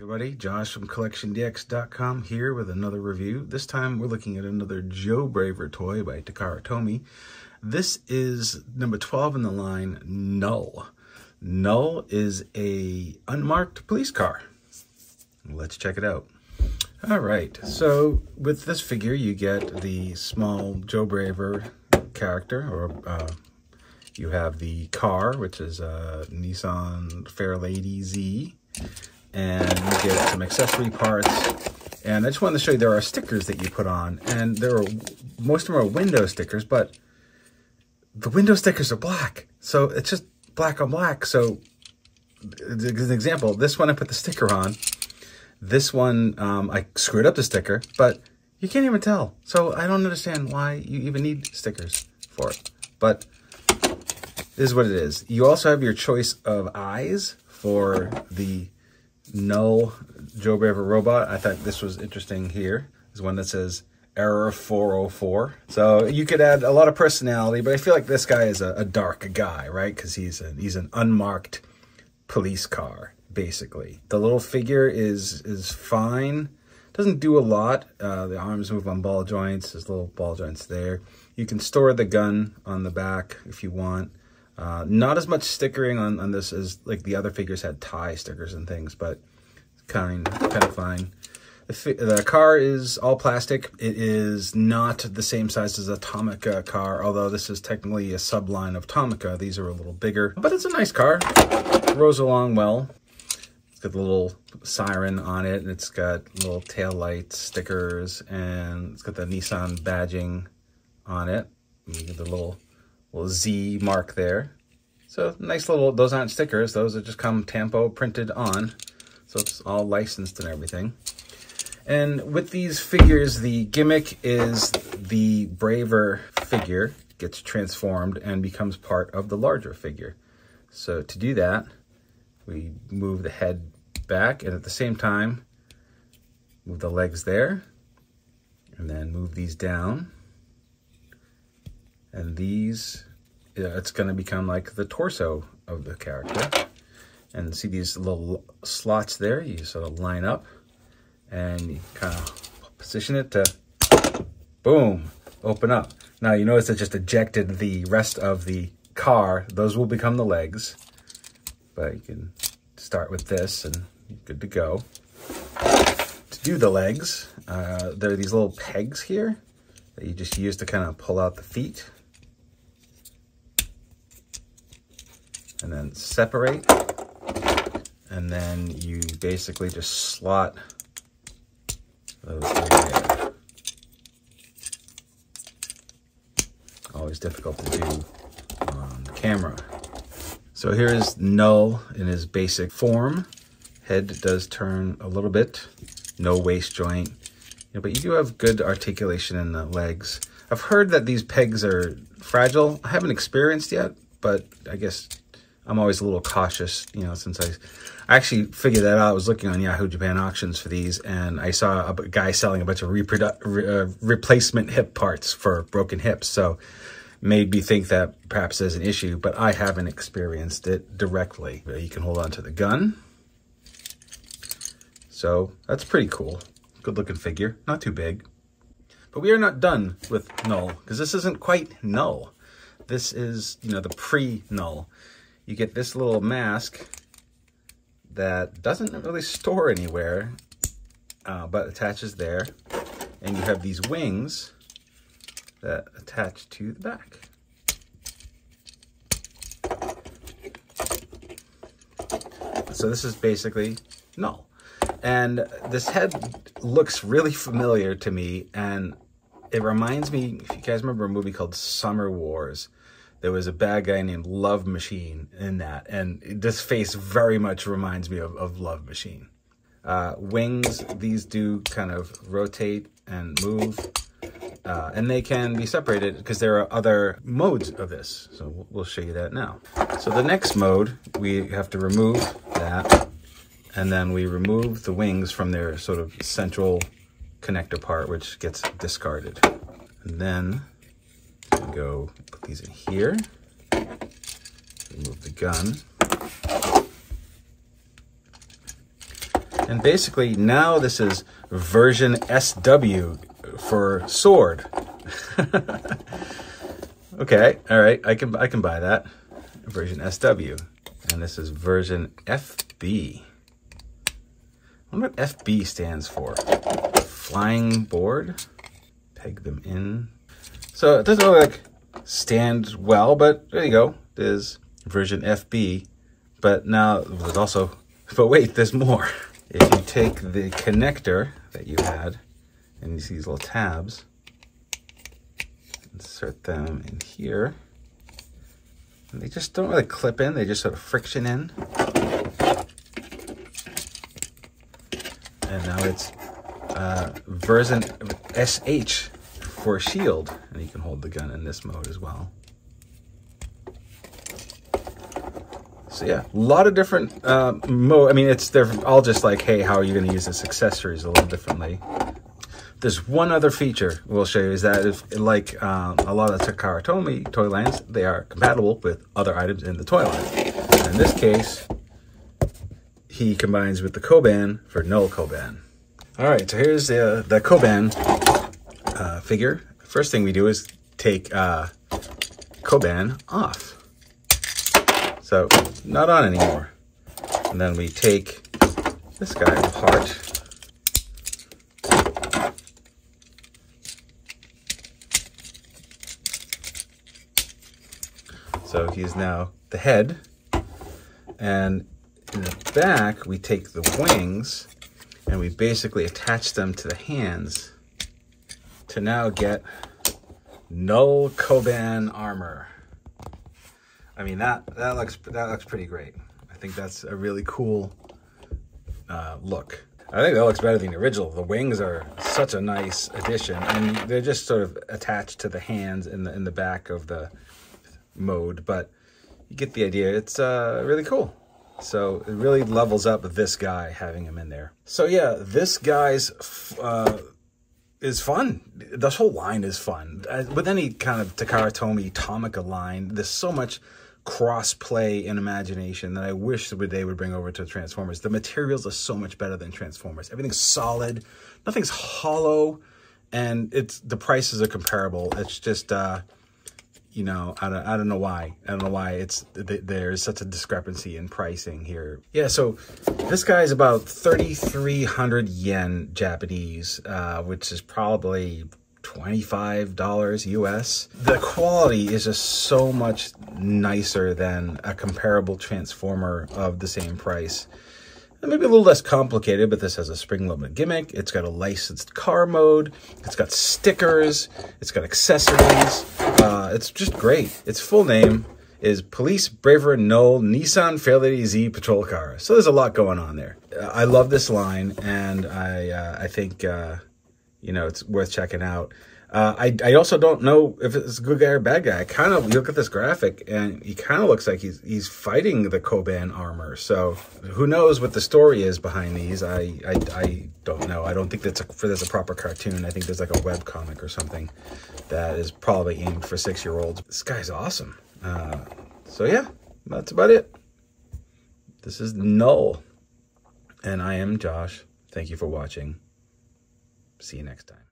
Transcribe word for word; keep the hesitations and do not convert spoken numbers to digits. Everybody, Josh from collection D X dot com here with another review. This time we're looking at another Joe Braver toy by Takara Tomy. This is number twelve in the line, Null. Null is a unmarked police car. Let's check it out. All right, so with this figure you get the small Joe Braver character, or uh, you have the car, which is a Nissan Fairlady Z. And you get some accessory parts. And I just wanted to show you there are stickers that you put on. And there are, most of them are window stickers, but the window stickers are black. So it's just black on black. So as an example, this one I put the sticker on. This one, um, I screwed up the sticker, but you can't even tell. So I don't understand why you even need stickers for it. But this is what it is. You also have your choice of eyes for the Null Joe Braver robot. I thought this was interesting. Here is one that says error four oh four. So you could add a lot of personality, but I feel like this guy is a, a dark guy, right? Because he's an he's an unmarked police car, basically. The little figure is is fine. Doesn't do a lot. Uh, the arms move on ball joints. There's little ball joints there. You can store the gun on the back if you want. Uh, not as much stickering on, on this as like the other figures had tie stickers and things, but kind, kind of fine. The, the car is all plastic. It is not the same size as a Tomica car, although this is technically a subline of Tomica. These are a little bigger, but it's a nice car. It rolls along well. It's got the little siren on it, and it's got little tail light stickers, and it's got the Nissan badging on it. You get the little... little Z mark there. So nice little, those aren't stickers, those are just come Tampo printed on. So it's all licensed and everything. And with these figures, the gimmick is the Braver figure gets transformed and becomes part of the larger figure. So to do that, we move the head back, and at the same time, move the legs there, and then move these down. And these, it's going to become like the torso of the character. And see these little slots there? You sort of line up and you kind of position it to, boom, open up. Now you notice it just ejected the rest of the car. Those will become the legs. But you can start with this and you're good to go. To do the legs, uh, there are these little pegs here that you just use to kind of pull out the feet. And then separate, and then you basically just slot those in there. Always difficult to do on camera. So here is Null in his basic form. Head does turn a little bit, no waist joint, you know, but you do have good articulation in the legs. I've heard that these pegs are fragile. I haven't experienced yet, but I guess I'm always a little cautious, you know, since I, I actually figured that out. I was looking on Yahoo Japan auctions for these, and I saw a guy selling a bunch of reprodu re uh, replacement hip parts for broken hips. So made me think that perhaps there's an issue, but I haven't experienced it directly. You can hold on to the gun. So that's pretty cool. Good looking figure, not too big. But we are not done with Null, because this isn't quite Null. This is, you know, the pre-Null. You get this little mask that doesn't really store anywhere, uh, but attaches there. And you have these wings that attach to the back. So this is basically Null. And this head looks really familiar to me, and it reminds me, if you guys remember a movie called Summer Wars, there was a bad guy named Love Machine in that, and this face very much reminds me of, of Love Machine. Uh, wings, these do kind of rotate and move, uh, and they can be separated because there are other modes of this. So we'll show you that now. So the next mode, we have to remove that, and then we remove the wings from their sort of central connector part, which gets discarded. And then go put these in here, remove the gun, And basically now this is version S W for sword. Okay, all right, I can I can buy that. Version S W. And this is version F B. I wonder what F B stands for. Flying board. Peg them in. So it doesn't really like stand well, but there you go. There's version F B. But now there's also, but wait, there's more. If you take the connector that you had, and you see these little tabs, insert them in here. And they just don't really clip in, they just sort of friction in. And now it's uh, version S H for shield. And you can hold the gun in this mode as well. So yeah, a lot of different uh, mode. I mean, it's they're all just like, hey, how are you gonna use this accessories a little differently? There's one other feature we'll show you is that if, like um, a lot of the Takara Tomy toy lines, they are compatible with other items in the toy line. And in this case, he combines with the Koban for Null Koban. All right, so here's the, the Koban uh, figure. First thing we do is take uh, Koban off. So not on anymore. And then we take this guy apart. So he's now the head, and in the back, we take the wings and we basically attach them to the hands to now get Null Koban armor. I mean, that, that looks, that looks pretty great. I think that's a really cool uh, look. I think that looks better than the original. The wings are such a nice addition, and they're just sort of attached to the hands in the, in the back of the mode, but you get the idea. It's uh really cool. So it really levels up this guy having him in there. So yeah, this guy's uh is fun. This whole line is fun. With any kind of Takara Tomy Tomica line, there's so much cross play and imagination that I wish that they would bring over to Transformers. The materials are so much better than Transformers. Everything's solid, nothing's hollow, and it's the prices are comparable. It's just uh you know, I don't, I don't know why. I don't know why it's th there's such a discrepancy in pricing here. Yeah, so this guy is about thirty-three hundred yen Japanese, uh, which is probably twenty-five dollars U S. The quality is just so much nicer than a comparable Transformer of the same price. Maybe a little less complicated, but this has a spring-loaded gimmick. It's got a licensed car mode. It's got stickers. It's got accessories. Uh, it's just great. Its full name is Police Braver Null Nissan Fairlady Z Patrol Car. So there's a lot going on there. I love this line, and I uh, I think uh, you know, it's worth checking out. Uh, I I also don't know if it's a good guy or bad guy. I kind of, you look at this graphic and he kind of looks like he's he's fighting the Koban armor. So who knows what the story is behind these? I I, I don't know. I don't think that's a, for there's a proper cartoon. I think there's like a web comic or something that is probably aimed for six year olds. This guy's awesome. Uh, so yeah, that's about it. This is Null, and I am Josh. Thank you for watching. See you next time.